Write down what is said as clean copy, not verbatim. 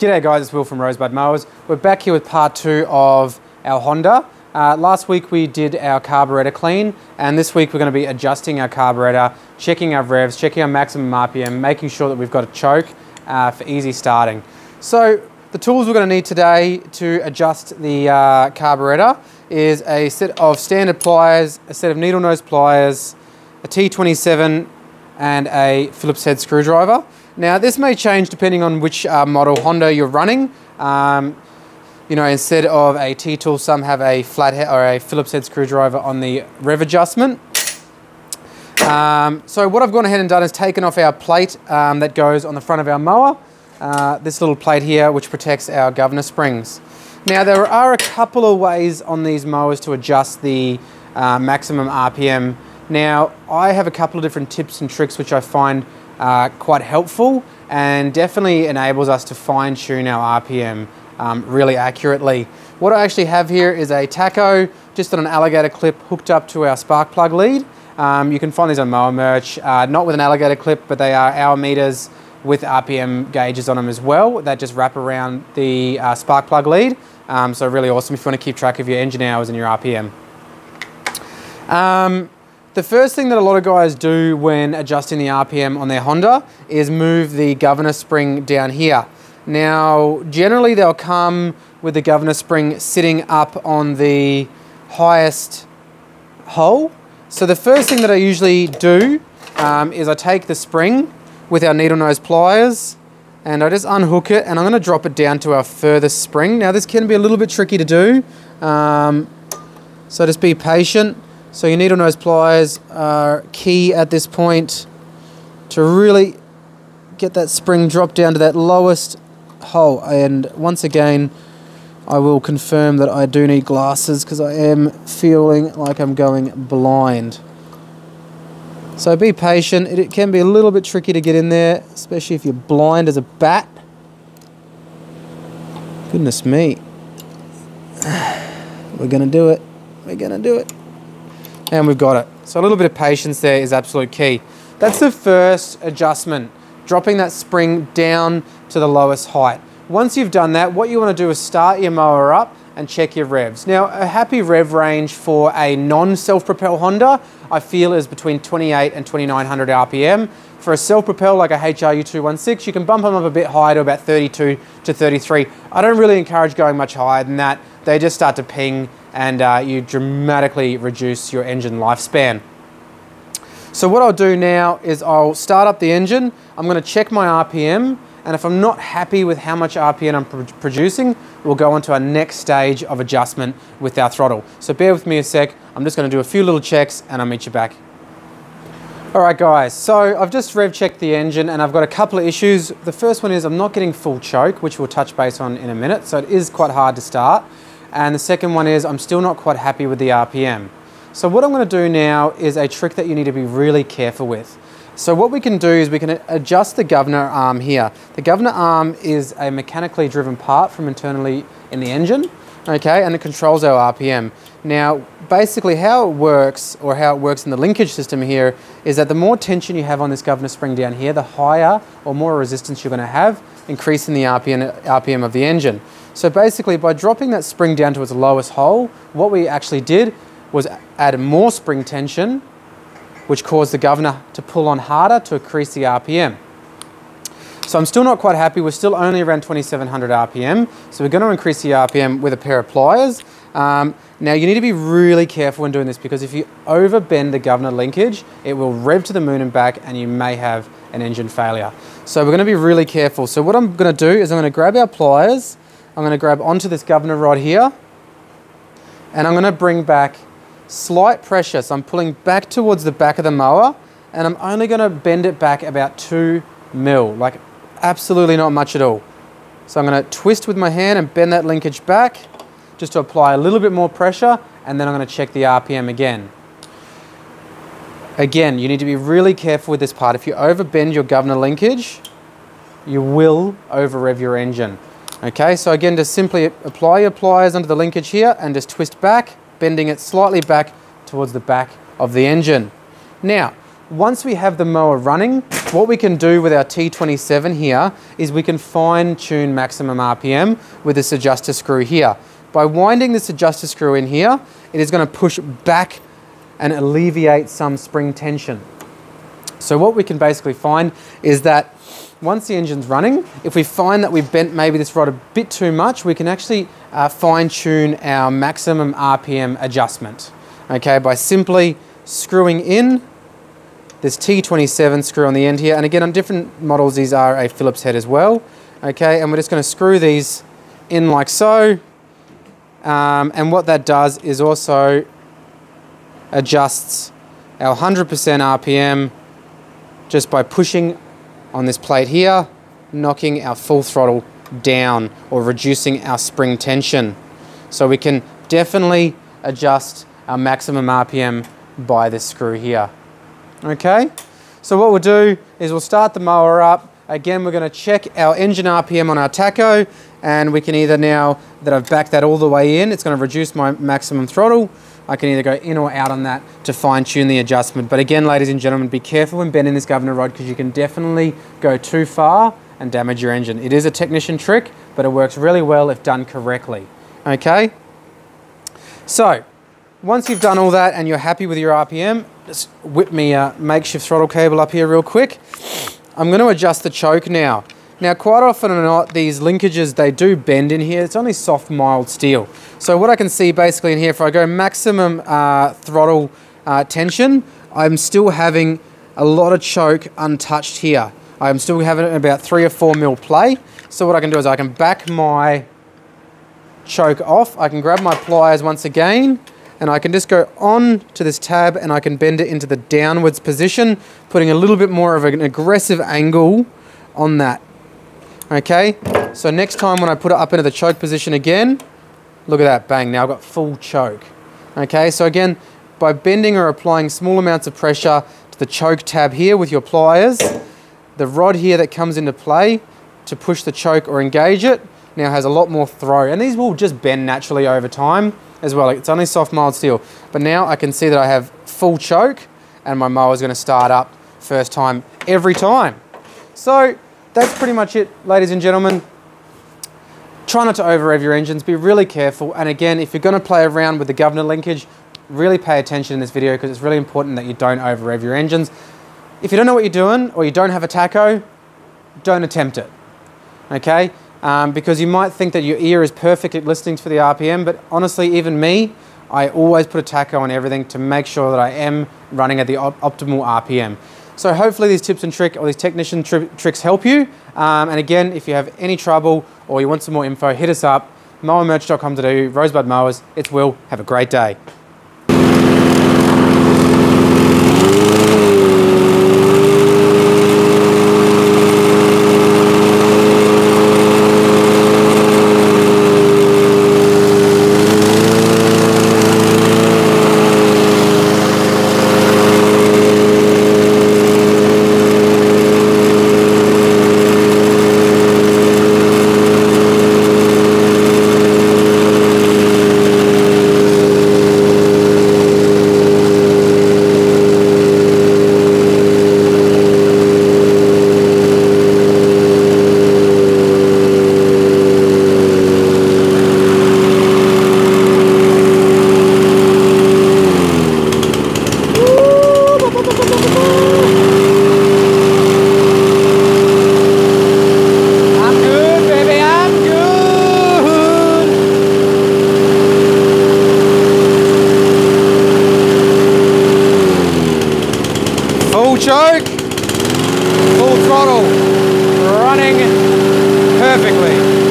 G'day guys, it's Will from Rosebud Mowers. We're back here with part two of our Honda. Last week we did our carburettor clean, and this week we're going to be adjusting our carburettor, checking our revs, checking our maximum RPM, making sure that we've got a choke for easy starting. So the tools we're going to need today to adjust the carburettor is a set of standard pliers, a set of needle nose pliers, a T27 and a Phillips head screwdriver. Now this may change depending on which model Honda you're running. You know, instead of a T-tool, some have a flathead or a Phillips head screwdriver on the rev adjustment. So what I've gone ahead and done is taken off our plate that goes on the front of our mower. This little plate here, which protects our governor springs. Now there are a couple of ways on these mowers to adjust the maximum RPM. Now I have a couple of different tips and tricks which I find quite helpful and definitely enables us to fine tune our RPM really accurately. What I actually have here is a Tacho, just on an alligator clip hooked up to our spark plug lead. You can find these on Mower Merch, not with an alligator clip, but they are hour meters with RPM gauges on them as well that just wrap around the spark plug lead. So really awesome if you want to keep track of your engine hours and your RPM. The first thing that a lot of guys do when adjusting the RPM on their Honda is move the governor spring down here. Now, generally they'll come with the governor spring sitting up on the highest hole. So the first thing that I usually do is I take the spring with our needle nose pliers and I just unhook it, and I'm going to drop it down to our furthest spring. Now this can be a little bit tricky to do, so just be patient. So your needle nose pliers are key at this point to really get that spring dropped down to that lowest hole. And once again, I will confirm that I do need glasses because I am feeling like I'm going blind. So be patient. It can be a little bit tricky to get in there, especially if you're blind as a bat. Goodness me. We're going to do it. We're going to do it. And we've got it. So a little bit of patience there is absolute key. That's the first adjustment, dropping that spring down to the lowest height. Once you've done that, what you want to do is start your mower up and check your revs. Now, a happy rev range for a non-self-propel Honda, I feel, is between 28 and 2900 RPM. For a self-propel like a HRU216, you can bump them up a bit higher to about 32 to 33. I don't really encourage going much higher than that. They just start to ping and you dramatically reduce your engine lifespan. So what I'll do now is I'll start up the engine, I'm going to check my RPM, and if I'm not happy with how much RPM I'm producing, we'll go on to our next stage of adjustment with our throttle. So bear with me a sec, I'm just going to do a few little checks and I'll meet you back. Alright guys, so I've just rev checked the engine and I've got a couple of issues. The first one is I'm not getting full choke, which we'll touch base on in a minute, so it is quite hard to start. And the second one is I'm still not quite happy with the RPM. So what I'm going to do now is a trick that you need to be really careful with. So what we can do is we can adjust the governor arm here. The governor arm is a mechanically driven part from internally in the engine, okay, and it controls our RPM. Now basically how it works, or how it works in the linkage system here, is that the more tension you have on this governor spring down here, the higher or more resistance you're going to have, increasing the RPM of the engine. So basically by dropping that spring down to its lowest hole, what we actually did was add more spring tension, which caused the governor to pull on harder to increase the RPM. So I'm still not quite happy, we're still only around 2700 RPM, so we're going to increase the RPM with a pair of pliers. Now you need to be really careful when doing this, because if you overbend the governor linkage, it will rev to the moon and back and you may have an engine failure. So we're going to be really careful. So what I'm going to do is I'm going to grab our pliers, I'm going to grab onto this governor rod here, and I'm going to bring back slight pressure. So I'm pulling back towards the back of the mower and I'm only going to bend it back about 2 mil, like absolutely not much at all. So I'm going to twist with my hand and bend that linkage back just to apply a little bit more pressure, and then I'm going to check the RPM again. Again, you need to be really careful with this part. If you overbend your governor linkage, you will over-rev your engine. Okay, so again, just simply apply your pliers under the linkage here and just twist back, bending it slightly back towards the back of the engine. Now, once we have the mower running, what we can do with our T27 here is we can fine tune maximum RPM with this adjuster screw here. By winding this adjuster screw in here, it is going to push back and alleviate some spring tension. So what we can basically find is that once the engine's running, if we find that we've bent maybe this rod a bit too much, we can actually fine tune our maximum RPM adjustment, okay, by simply screwing in this T27 screw on the end here. And again, on different models, these are a Phillips head as well, okay, and we're just going to screw these in like so. And what that does is also adjusts our 100% RPM just by pushing on this plate here, knocking our full throttle down or reducing our spring tension. So we can definitely adjust our maximum RPM by this screw here. Okay, so what we'll do is we'll start the mower up. Again, we're going to check our engine RPM on our Tacho, and we can either, now that I've backed that all the way in, it's going to reduce my maximum throttle. I can either go in or out on that to fine tune the adjustment. But again, ladies and gentlemen, be careful when bending this governor rod, because you can definitely go too far and damage your engine. It is a technician trick, but it works really well if done correctly. Okay, so once you've done all that and you're happy with your RPM, just whip me a makeshift throttle cable up here real quick. I'm going to adjust the choke now. Now, quite often or not, these linkages, they do bend in here. It's only soft, mild steel. So what I can see basically in here, if I go maximum throttle tension, I'm still having a lot of choke untouched here. I'm still having about 3 or 4 mil play. So what I can do is I can back my choke off. I can grab my pliers once again, and I can just go on to this tab and I can bend it into the downwards position, putting a little bit more of an aggressive angle on that. Okay, so next time when I put it up into the choke position again, look at that, bang, now I've got full choke. Okay, so again, by bending or applying small amounts of pressure to the choke tab here with your pliers, the rod here that comes into play to push the choke or engage it now has a lot more throw. And these will just bend naturally over time as well. It's only soft, mild steel. But now I can see that I have full choke and my mower is going to start up first time every time. So that's pretty much it, ladies and gentlemen. Try not to over-rev your engines, be really careful. And again, if you're going to play around with the governor linkage, really pay attention in this video, because it's really important that you don't over-rev your engines. If you don't know what you're doing or you don't have a Tacho, don't attempt it, okay? Because you might think that your ear is perfect at listening for the RPM, but honestly, even me, I always put a Tacho on everything to make sure that I am running at the optimal RPM. So hopefully these tips and tricks, or these technician tricks, help you. And again, if you have any trouble or you want some more info, hit us up, mowermerch.com.au, Rosebud Mowers. It's Will. Have a great day. Choke, full throttle, running perfectly.